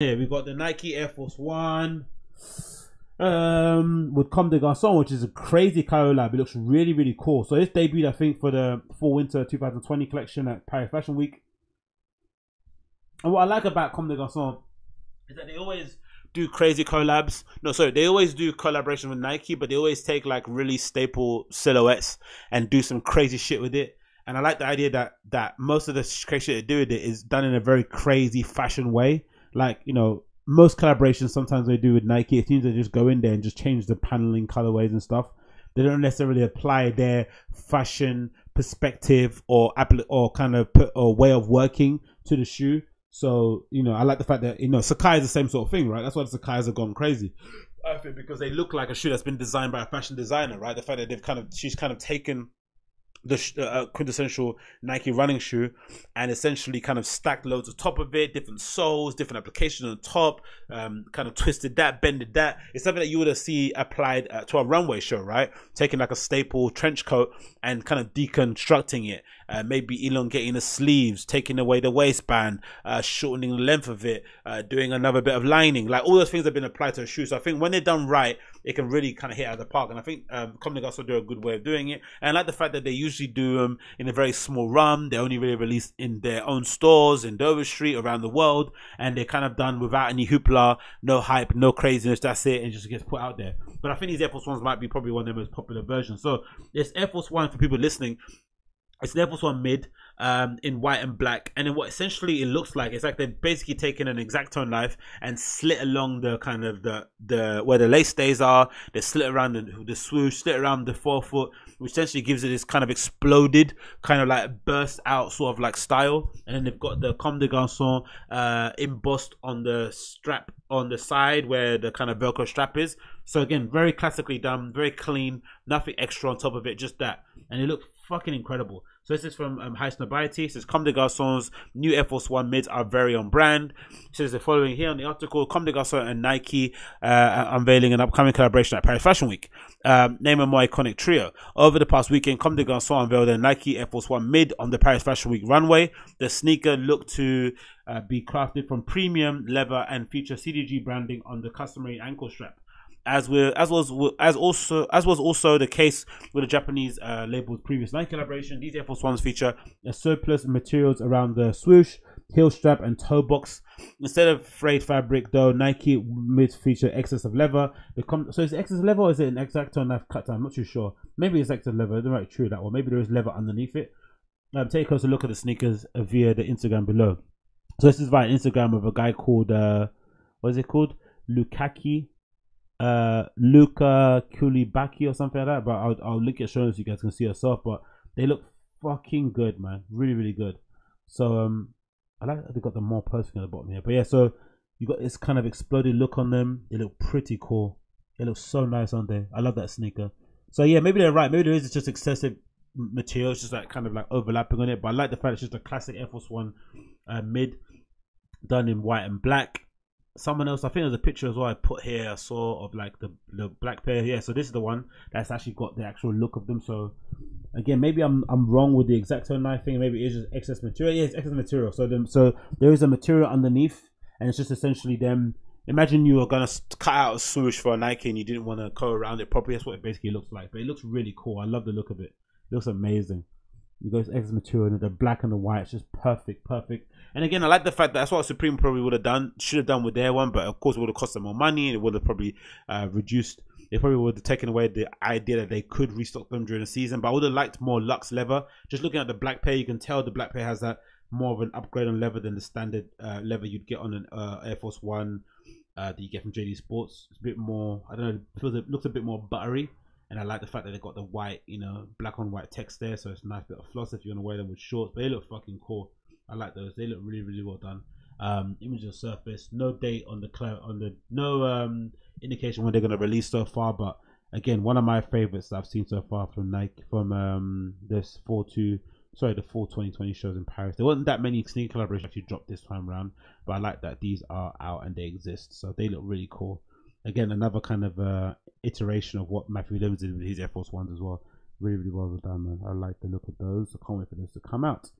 Yeah, we've got the Nike Air Force 1 with Comme des Garçons, which is a crazy collab. It looks really, really cool. So this debuted, I think, for the Fall Winter 2020 collection at Paris Fashion Week. And what I like about Comme des Garçons is that they always do crazy collabs. No, sorry, they always do collaboration with Nike, but they always take like really staple silhouettes and do some crazy shit with it. And I like the idea that most of the crazy shit they do with it is done in a very crazy fashion way. Like, you know, most collaborations sometimes they do with Nike, it seems they just go in there and just change the paneling colorways and stuff. They don't necessarily apply their fashion perspective or way of working to the shoe. So, you know, I like the fact that, you know, Sakai is the same sort of thing, right? That's why the Sakai's have gone crazy, I think, because they look like a shoe that's been designed by a fashion designer, right? The fact that she's kind of taken the quintessential Nike running shoe and essentially kind of stacked loads on top of it, different soles, different applications on top, kind of twisted that, bended that. It's something that you would have seen applied to a runway show, right? Taking like a staple trench coat and kind of deconstructing it, maybe elongating the sleeves, taking away the waistband, shortening the length of it, doing another bit of lining. Like, all those things have been applied to a shoe. So I think when they're done right, it can really kind of hit out of the park. And I think Comme des Garçons do a good way of doing it. And I like the fact that they usually do them in a very small run. They only really release in their own stores in Dover Street around the world, and they're kind of done without any hoopla, no hype, no craziness. That's it, and it just gets put out there. But I think these Air Force Ones might be probably one of the most popular versions. So it's Air Force One, for people listening. It's an Air Force One mid in white and black, and in what essentially it looks like, it's like they've basically taken an X-Acto knife and slit along the kind of the where the lace stays are. They slit around the swoosh, slit around the forefoot, which essentially gives it this kind of exploded, kind of like burst out sort of like style. And then they've got the Comme des Garçons embossed on the strap on the side where the kind of Velcro strap is. So again, very classically done, very clean, nothing extra on top of it, just that, and it looks fucking incredible. So this is from Highsnobiety. It says Comme des Garçons new Air Force 1 mids are very on brand. It says the following here on the article: Comme des Garçons and Nike unveiling an upcoming collaboration at Paris Fashion Week. Name a more iconic trio. Over the past weekend, Comme des Garçons unveiled their Nike Air Force 1 mid on the Paris Fashion Week runway. The sneaker looked to be crafted from premium leather and feature CDG branding on the customary ankle strap. As was also the case with the Japanese labeled previous Nike collaboration, these Air Force Ones feature a surplus materials around the swoosh, heel strap, and toe box. Instead of frayed fabric, though, Nike mids feature excess of leather. So is it excess leather or is it an X-Acto knife cut down? I'm not too sure. Maybe it's excess leather. I don't know if it's true that one. Maybe there is leather underneath it. Take a closer look at the sneakers via the Instagram below. So this is via Instagram of a guy called what is it called? Lukaki. Luca Kulibaki or something like that, but I'll link it showing so you guys can see yourself. But they look fucking good, man, really, really good. So I like that they got the more posting at the bottom here, but yeah, so you got this kind of exploded look on them. They look pretty cool. They look so nice on there. I love that sneaker. So yeah, maybe they're right. Maybe there is just excessive materials, just like kind of like overlapping on it. But I like the fact it's just a classic Air Force One mid done in white and black. Someone else, I think there's a picture as well I put here, I saw, of like the black pair here. So this is the one that's actually got the actual look of them. So again, maybe I'm wrong with the X-Acto knife thing. Maybe it's just excess material. Yeah, it's excess material. So there is a material underneath, and it's just essentially them. Imagine you were gonna cut out a swoosh for a Nike and you didn't want to go around it properly. That's what it basically looks like. But it looks really cool. I love the look of it. It looks amazing. You got this excess material, and the black and the white, it's just perfect. And again, I like the fact that's what Supreme probably should have done with their one, but of course it would have cost them more money, and it would have probably reduced. They probably would have taken away the idea that they could restock them during the season. But I would have liked more luxe leather. Just looking at the black pair, you can tell the black pair has that more of an upgrade on leather than the standard leather you'd get on an Air Force One that you get from JD Sports. It's a bit more, I don't know, it looks a bit more buttery. And I like the fact that they've got the white, you know, black on white text there. So it's a nice bit of floss if you're going to wear them with shorts. But they look fucking cool. I like those. They look really, really well done. Image of surface. No date on the cloud. No indication when they're going to release so far. But again, one of my favorites that I've seen so far from Nike, from this the fall 2020 shows in Paris. There wasn't that many sneaker collaborations actually dropped this time around. But I like that these are out and they exist. So they look really cool. Again, another kind of iteration of what Matthew Williams did with his Air Force Ones as well. Really, really well done, man. I like the look of those. I can't wait for those to come out.